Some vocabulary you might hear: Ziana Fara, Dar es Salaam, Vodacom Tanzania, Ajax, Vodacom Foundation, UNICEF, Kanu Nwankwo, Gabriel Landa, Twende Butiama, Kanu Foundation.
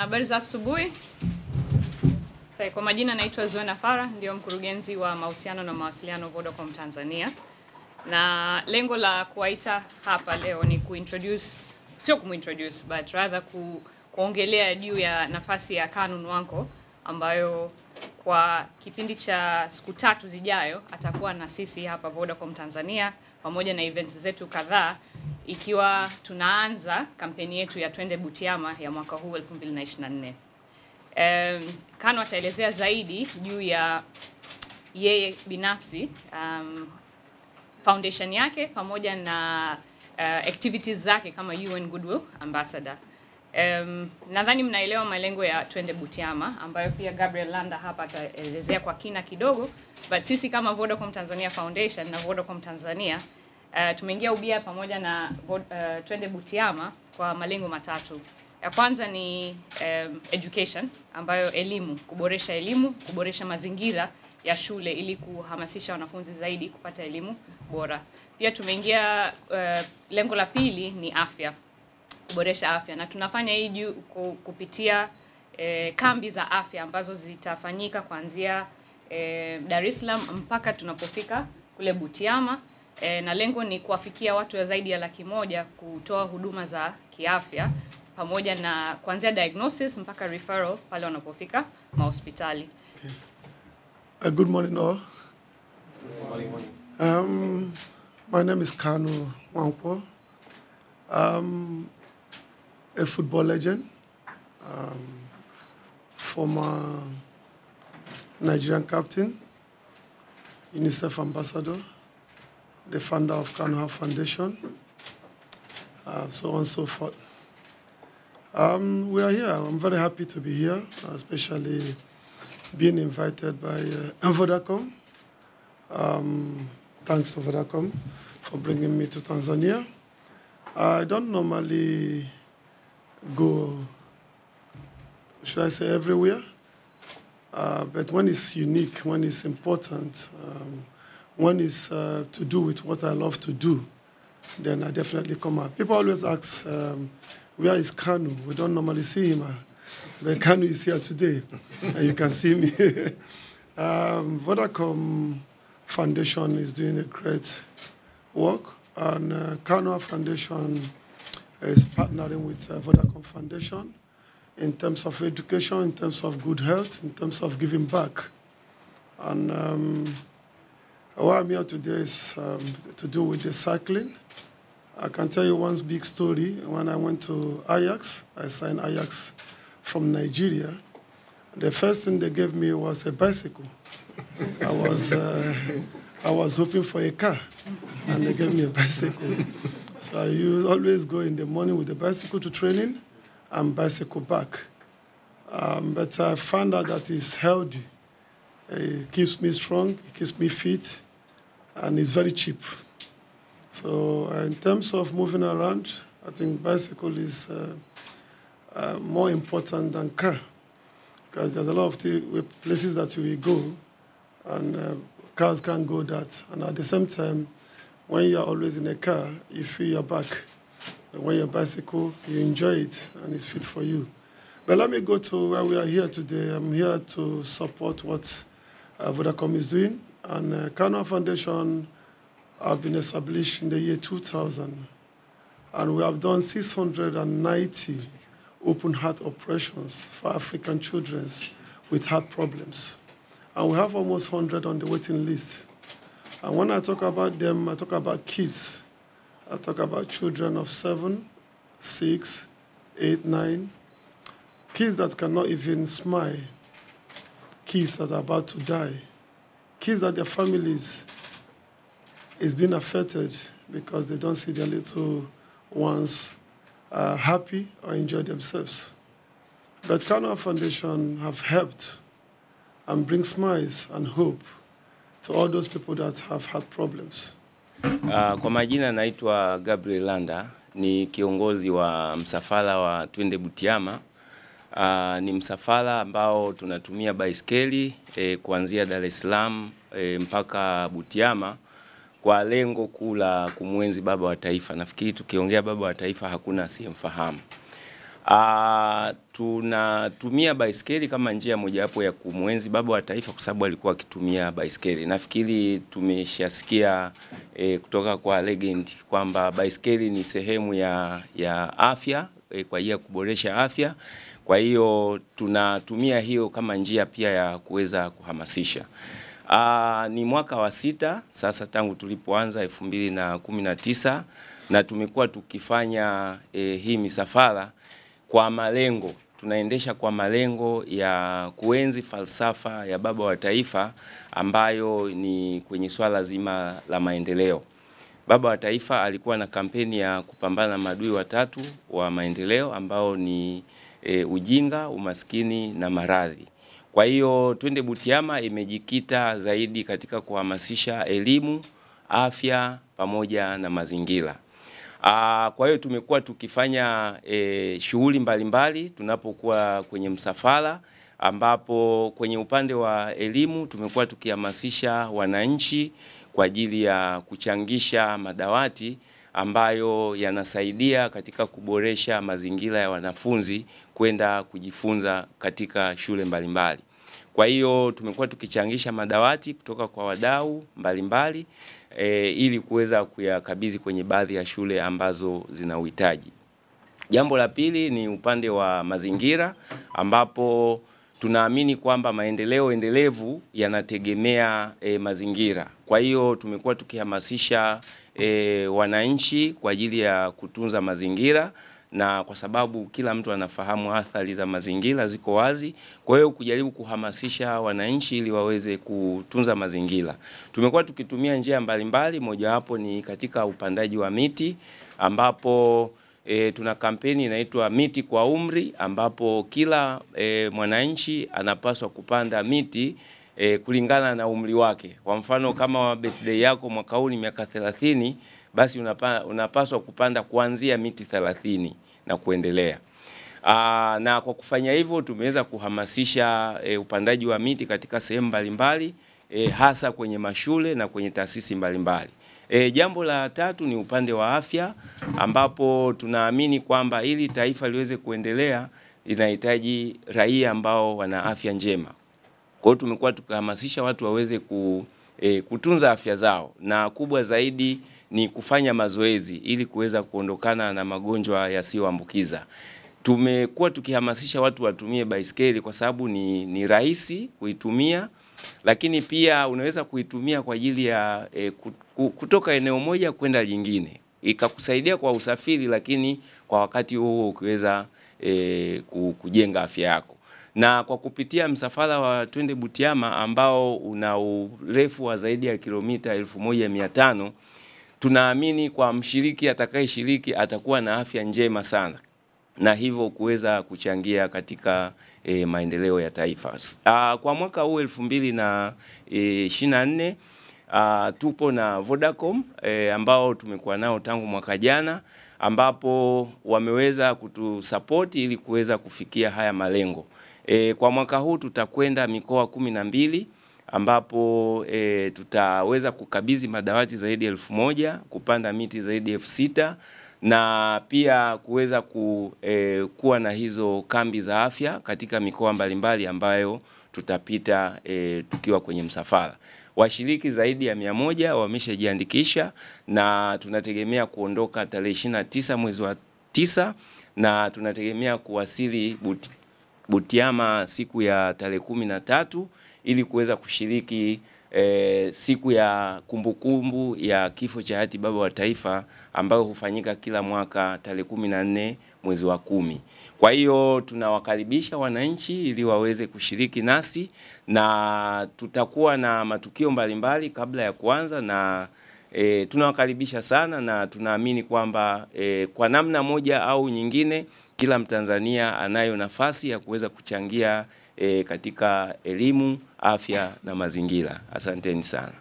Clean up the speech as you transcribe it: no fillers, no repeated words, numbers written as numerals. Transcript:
Habari za asubuhi. Kwa majina naitwa Ziana Fara, ndio mkurugenzi wa mahusiano na mawasiliano Vodacom Tanzania. Na lengo la kuwaita hapa leo ni kuongelea juu ya nafasi ya Kanu Nwankwo ambayo kwa kipindi cha siku tatu zijayo atakuwa na sisi hapa Vodacom Tanzania pamoja na events zetu kadhaa, ikiwa tunaanza kampeni yetu ya Twende Butiama ya mwaka huu 2024. Kanu ataelezea zaidi juu ya yeye binafsi, foundation yake pamoja na activities zake kama UN Goodwill Ambassador. Nadhani mnaelewa malengo ya Twende Butiama ambayo pia Gabriel Landa hapa ataelezea kwa kina kidogo, but sisi kama Vodacom Tanzania Foundation na Vodacom Tanzania tumeingia ubia pamoja na Twende Butiama kwa malengo matatu. Ya kwanza ni education, ambayo elimu, kuboresha mazingira ya shule ili kuhamasisha wanafunzi zaidi kupata elimu bora. Pia tumeingia lengo la pili ni afya, kuboresha afya, na tunafanya hii kupitia kambi za afya ambazo zitafanyika kuanzia Dar es Salaam mpaka tunapofika kule Butiama, na lengo ni kuwafikia watu ya zaidi ya 100,000 kutoa huduma za kiafya pamoja na kuanzia diagnosis mpaka referral pale wanapofika mahospitali. Okay. Good morning all. Good morning. My name is Kanu Nwankwo. A football legend, former Nigerian captain, UNICEF ambassador, the founder of Kanu Foundation, so on and so forth. We are here. I'm very happy to be here, especially being invited by Vodacom. Thanks to Vodacom for bringing me to Tanzania. I don't normally go, should I say, everywhere, but when it's unique, when it's important, when it's to do with what I love to do, then I definitely come out. People always ask, where is Kanu? We don't normally see him, but Kanu is here today, and you can see me. Vodacom Foundation is doing a great work, and Kanu Foundation is partnering with Vodacom Foundation in terms of education, in terms of good health, in terms of giving back. And what I'm here today is to do with the cycling. I can tell you one big story. When I went to Ajax, I signed Ajax from Nigeria. The first thing they gave me was a bicycle. I was hoping for a car, and they gave me a bicycle. So I always go in the morning with the bicycle to training and bicycle back. But I found out that it's healthy. It keeps me strong, it keeps me fit, and it's very cheap. So in terms of moving around, I think bicycle is more important than car, because there's a lot of places that you will go, and cars can't go that. And at the same time, when you're always in a car, you feel your back. And when you're bicycle, you enjoy it, and it's fit for you. But let me go to where we are here today. I'm here to support what Vodacom is doing, and Kanu Foundation have been established in the year 2000, and we have done 690 open-heart operations for African children with heart problems. And we have almost 100 on the waiting list. And when I talk about them, I talk about kids. I talk about children of 7, 6, 8, 9, kids that cannot even smile, kids that are about to die, kids that their families is being affected because they don't see their little ones happy or enjoy themselves. But Kanu Foundation have helped and bring smiles and hope to all those people that have had problems. Kwa majina naitwa Gabriel Landa, ni kiongozi wa msafara wa Twende Butiama. Ni msafara ambao tunatumia baiskeli kuanzia Dar es Salaam mpaka Butiama, kwa lengo kuu la kumwenzi baba wa taifa. Nafikiri tukiongea baba wa taifa hakuna asiyemfahamu. Tunatumia baiskeli kama njia mojawapo ya kumwenzi baba wa taifa kwa sababu alikuwa akitumia baiskeli. Nafikiri tumeshasikia kutoka kwa legend kwamba baiskeli ni sehemu ya afya, kwa hiyo kuboresha afya. Kwa hiyo tunatumia hiyo kama njia pia ya kuweza kuhamasisha. Ni mwaka wa 6 sasa tangu tulipoanza 2019, na tumekuwa tukifanya hii misafara kwa malengo. Tunaendesha kwa malengo ya kuenzi falsafa ya baba wa taifa ambayo ni kwenye swala zima la maendeleo. Baba wa taifa alikuwa na kampeni ya kupambana maadui watatu wa maendeleo ambao ni ujinga, umaskini na maradhi. Kwa hiyo Twende Butiama imejikita zaidi katika kuhamasisha elimu, afya pamoja na mazingira. Kwa hiyo tumekuwa tukifanya shughuli mbalimbali tunapokuwa kwenye msafara, ambapo kwenye upande wa elimu tumekuwa tukihamasisha wananchi kwa ajili ya kuchangisha madawati ambayo yanasaidia katika kuboresha mazingira ya wanafunzi kwenda kujifunza katika shule mbalimbali. Kwa hiyo tumekuwa tukichangisha madawati kutoka kwa wadau mbalimbali ili kuweza kuyakabidhi kwenye baadhi ya shule ambazo zina uhitaji. Jambo la pili ni upande wa mazingira, ambapo tunaamini kwamba maendeleo endelevu yanategemea mazingira. Kwa hiyo tumekuwa tukihamasisha wananchi kwa ajili ya kutunza mazingira, na kwa sababu kila mtu anafahamu athari za mazingira ziko wazi, kwa hiyo kujaribu kuhamasisha wananchi ili waweze kutunza mazingira. Tumekuwa tukitumia njia mbalimbali, mojawapo ni katika upandaji wa miti, ambapo tuna kampeni inaitwa Miti kwa Umri, ambapo kila mwananchi anapaswa kupanda miti kulingana na umri wake. Kwa mfano, kama birthday yako mwaka huu ni miaka 30, basi unapaswa kupanda kuanzia miti 30 na kuendelea. Na kwa kufanya hivyo tumeweza kuhamasisha upandaji wa miti katika sehemu mbalimbali, hasa kwenye mashule na kwenye taasisi mbalimbali. Jambo la tatu ni upande wa afya, ambapo tunaamini kwamba ili taifa liweze kuendelea linahitaji raia ambao wana afya njema. Kwa hiyo tumekuwa tukihamasisha watu waweze kutunza afya zao, na kubwa zaidi ni kufanya mazoezi ili kuweza kuondokana na magonjwa yasiyoambukiza. Tumekuwa tukihamasisha watu watumie baiskeli kwa sababu ni rahisi kuitumia, lakini pia unaweza kuitumia kwa ajili ya kutoka eneo moja kwenda jingine, ikakusaidia kwa usafiri, lakini kwa wakati huo ukiweza kujenga afya yako. Na kwa kupitia msafara wa Twende Butiama ambao una urefu wa zaidi ya kilomita 1500, tunaamini kwa mshiriki atakayeshiriki atakuwa na afya njema sana, na hivyo kuweza kuchangia katika maendeleo ya taifa. Kwa mwaka huu 2024 tupo na Vodacom ambao tumekuwa nao tangu mwaka jana, ambapo wameweza kutusupport ili kuweza kufikia haya malengo. Kwa mwaka huu tutakwenda mikoa 12, ambapo tutaweza kukabidhi madawati zaidi ya 1000, kupanda miti zaidi ya 6000, na pia kuweza kuwa na hizo kambi za afya katika mikoa mbalimbali ambayo tutapita tukiwa kwenye msafara. Washiriki zaidi ya 100 wameshajiandikisha, na tunategemea kuondoka tarehe 29 mwezi wa 9, na tunategemea kuwasili Butiama siku ya tarehe 13 ili kuweza kushiriki siku ya kumbukumbu ya kifo cha hati baba wa taifa ambayo hufanyika kila mwaka tarehe 14 mwezi wa 10. Kwa hiyo tunawakaribisha wananchi ili waweze kushiriki nasi, na tutakuwa na matukio mbalimbali kabla ya kuanza, na tunawakaribisha sana, na tunaamini kwamba kwa namna moja au nyingine kila Mtanzania anayo nafasi ya kuweza kuchangia katika elimu, afya na mazingira. Asanteni sana.